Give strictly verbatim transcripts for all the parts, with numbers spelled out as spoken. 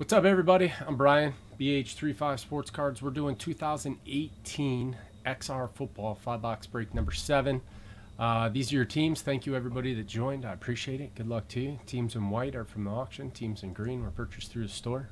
What's up, everybody? I'm Brian, B H thirty-five Sports Cards. We're doing two thousand eighteen X R Football five box break number seven. Uh, these are your teams. Thank you, everybody that joined. I appreciate it. Good luck to you. Teams in white are from the auction. Teams in green were purchased through the store.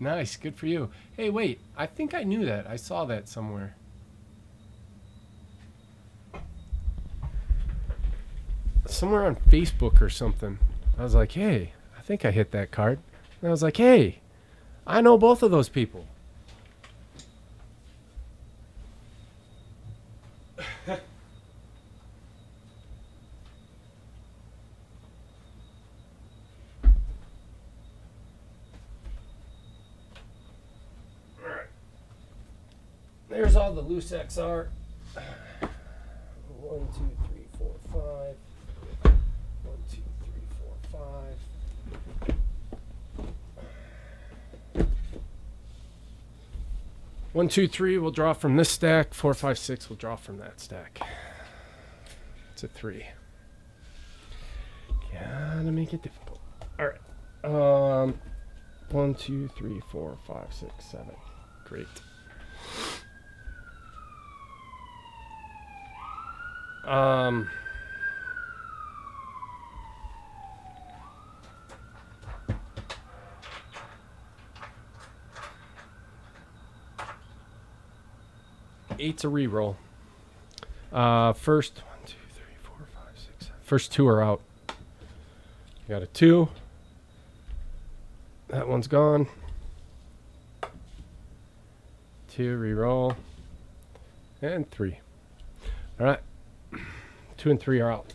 Nice, good for you. Hey, wait, I think I knew that. I saw that somewhere. Somewhere on Facebook or something. I was like, hey, I think I hit that card. And I was like, hey, I know both of those people. There's all the loose X R. One, two, three, four, five. One, two, three, four, five. One, two, three, we'll draw from this stack. Four, five, six, we'll draw from that stack. It's a three. Gotta make it difficult. All right. Um, one, two, three, four, five, six, seven. Great. Um, eight's a reroll. Uh, first one, two, three, four, five, six, seven. First two are out. You got a two. That one's gone. Two reroll and three. All right. Two and three are out.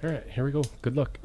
All right, here we go. Good luck.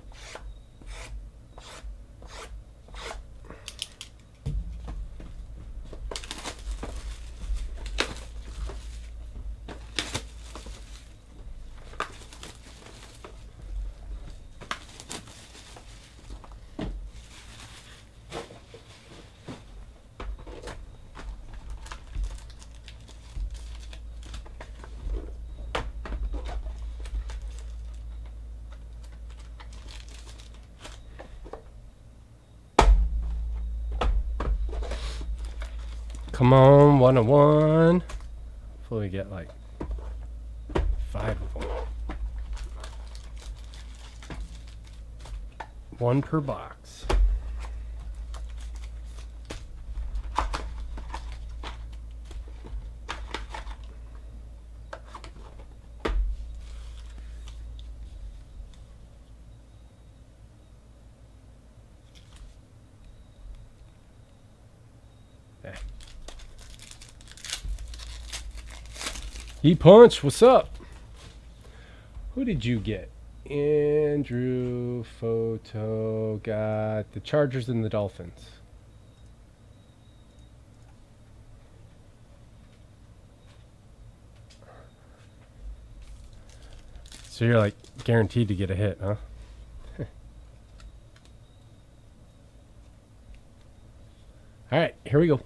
Come on, one on one. Hopefully we get like five of them. One per box. E-Punch, what's up? Who did you get? Andrew Photo got the Chargers and the Dolphins. So you're like guaranteed to get a hit, huh? All right, here we go.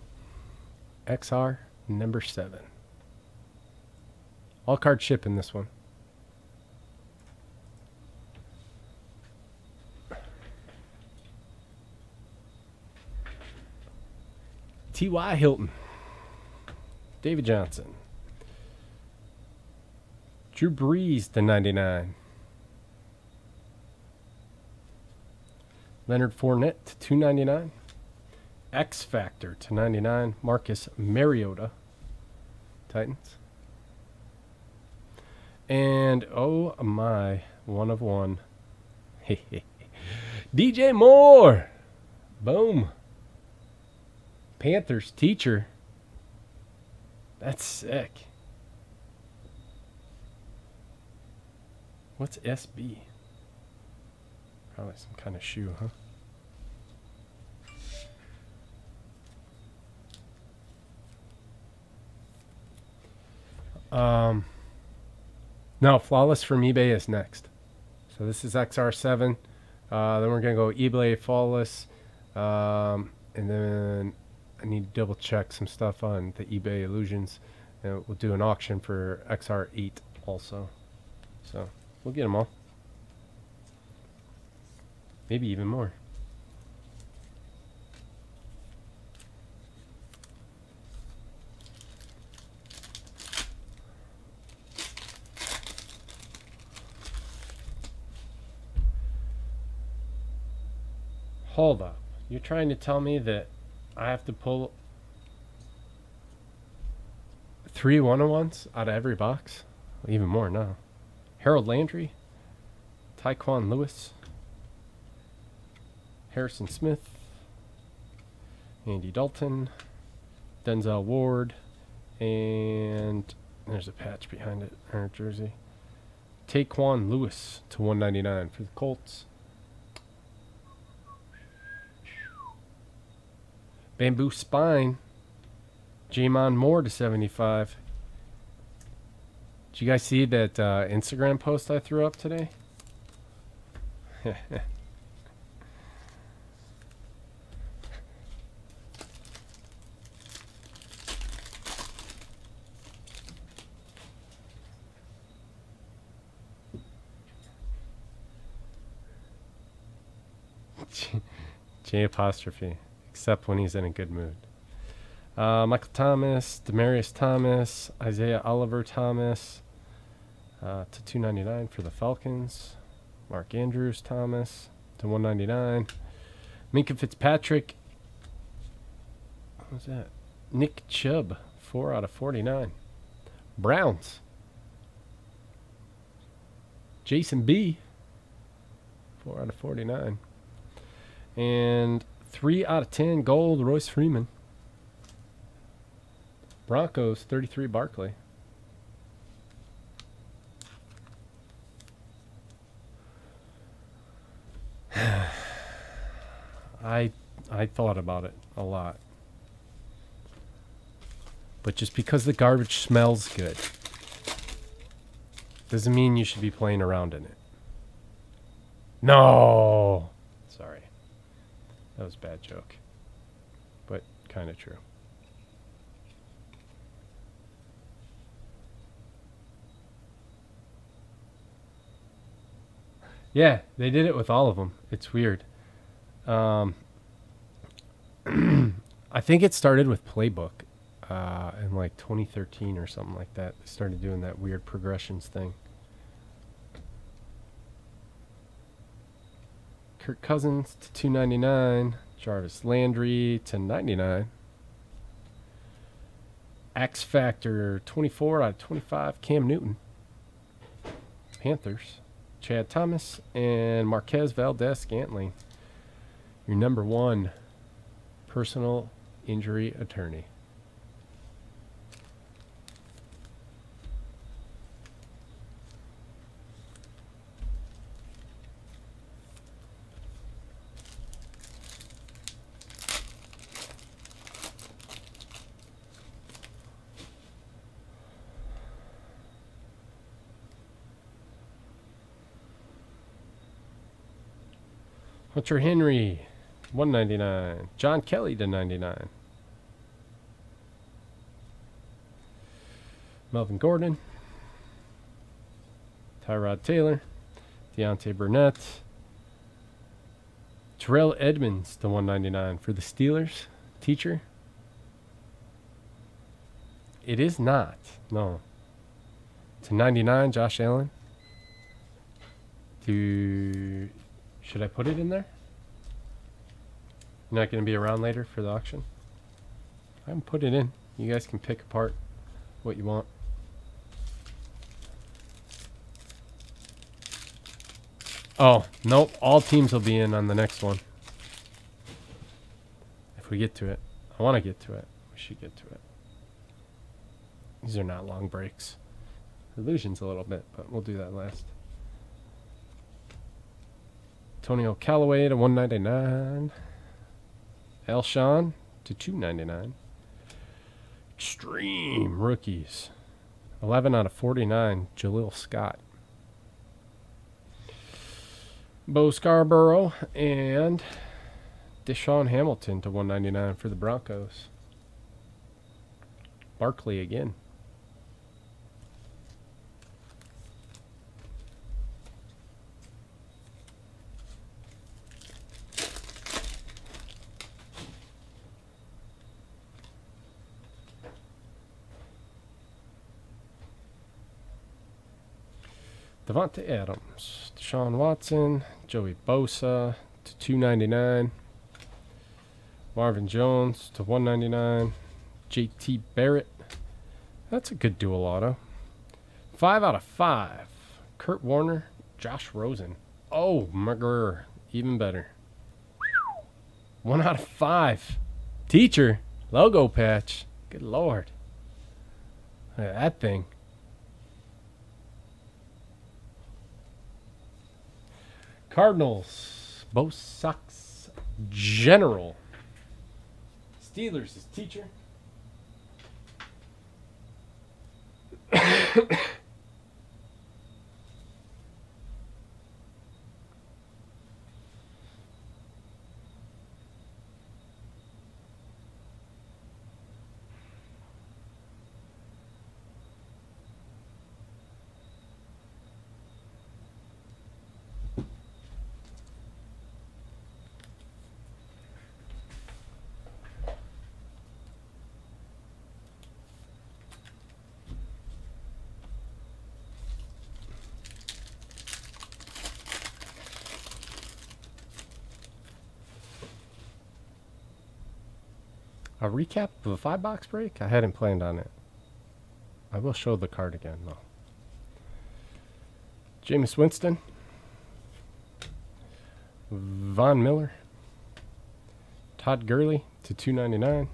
X R number seven. All card ship in this one. T Y. Hilton. David Johnson. Drew Brees to ninety-nine. Leonard Fournette to two ninety-nine. X Factor to ninety-nine, Marcus Mariota, Titans. And oh my, one of one. D J Moore. Boom. Panthers teacher. That's sick. What's S B? Probably some kind of shoe, huh? Um, no, Flawless from eBay is next. So this is X R seven. Uh, then we're going to go eBay, Flawless. Um, and then I need to double check some stuff on the eBay Illusions. And we'll do an auction for X R eight also. So we'll get them all. Maybe even more. Hold up. You're trying to tell me that I have to pull three one-on-ones out of every box? Well, even more now. Harold Landry, Tyquan Lewis, Harrison Smith, Andy Dalton, Denzel Ward, and there's a patch behind it, or jersey. Tyquan Lewis to one ninety-nine for the Colts. Bamboo Spine, Jmon Moore to seventy-five. Did you guys see that uh, Instagram post I threw up today? J apostrophe. Except when he's in a good mood. Uh, Michael Thomas, Demarius Thomas, Isaiah Oliver Thomas uh, to two ninety-nine for the Falcons. Mark Andrews Thomas to one ninety-nine. Micah Fitzpatrick. What's that? Nick Chubb, four out of forty-nine. Browns. Jason B, four out of forty-nine. And three out of ten gold, Royce Freeman. Broncos, thirty-three, Barkley. I I thought about it a lot. But just because the garbage smells good doesn't mean you should be playing around in it. No! Sorry. That was a bad joke, but kind of true. Yeah, they did it with all of them. It's weird. Um, I think it started with Playbook uh, in like twenty thirteen or something like that. They started doing that weird progressions thing. Kirk Cousins to two ninety-nine, Jarvis Landry to ninety-nine, X Factor twenty-four out of twenty-five, Cam Newton, Panthers, Chad Thomas, and Marquez Valdes-Scantling, your number one personal injury attorney. Hunter Henry, one ninety-nine. John Kelly to ninety-nine. Melvin Gordon. Tyrod Taylor. Deontay Burnett. Terrell Edmonds to one ninety-nine for the Steelers. Teacher. It is not. No. To ninety-nine, Josh Allen. To... Should I put it in there? You're not going to be around later for the auction? I can put it in. You guys can pick apart what you want. Oh, nope. All teams will be in on the next one. If we get to it. I want to get to it. We should get to it. These are not long breaks. Illusions a little bit, but we'll do that last. Antonio Callaway to one ninety-nine. Elshon to two ninety-nine. Extreme rookies. eleven out of forty-nine. Jalil Scott. Bo Scarborough and Deshaun Hamilton to one ninety-nine for the Broncos. Barkley again. Devontae Adams, Deshaun Watson, Joey Bosa to two ninety-nine, Marvin Jones to one ninety-nine, J T Barrett. That's a good dual auto. Five out of five. Kurt Warner, Josh Rosen. Oh, McGurr, even better. One out of five. Teacher logo patch. Good lord. Look at that thing. Cardinals, Bo Sox, General. Steelers is teacher. A recap of a five box break? I hadn't planned on it. I will show the card again though. Jameis Winston. Von Miller. Todd Gurley to two ninety-nine.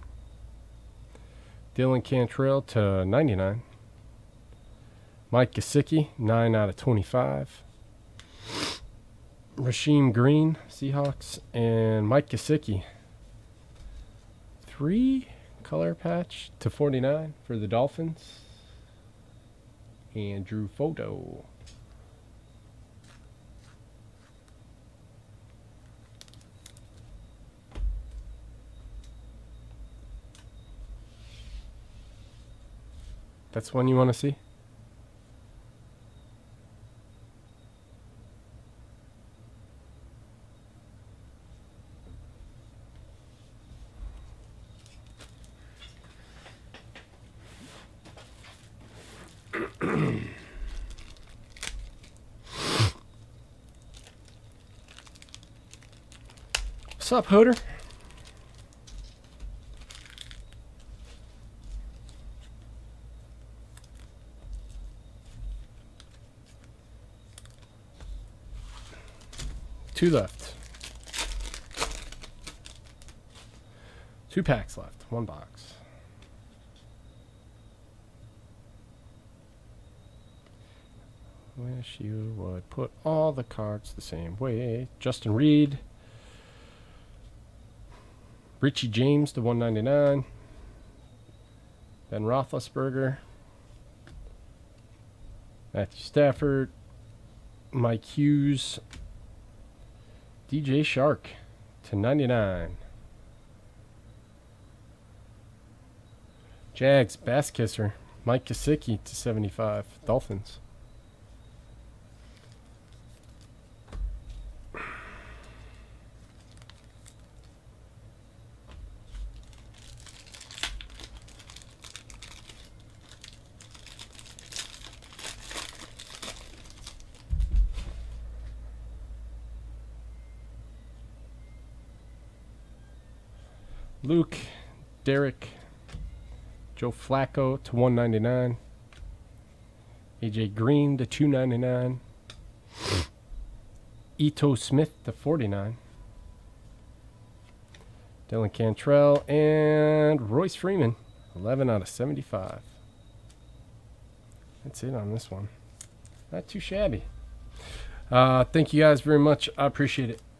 Dylan Cantrell to ninety-nine. Mike Gesicki, nine out of twenty-five. Rasheem Green, Seahawks, and Mike Gesicki. Three color patch to forty-nine for the Dolphins. And Drew Photo. That's one you want to see? What's up, Hoder? Two left. Two packs left. One box. Wish you would put all the cards the same way. Justin Reed. Richie James to one ninety-nine. Ben Roethlisberger. Matthew Stafford. Mike Hughes. D J Shark to ninety-nine. Jags Bass Kisser. Mike Gesicki to seventy-five. Dolphins. Luke, Derek, Joe Flacco to one ninety-nine. A J Green to two ninety-nine. Ito Smith to forty-nine. Dylan Cantrell and Royce Freeman, eleven out of seventy-five. That's it on this one. Not too shabby. Uh, thank you guys very much. I appreciate it.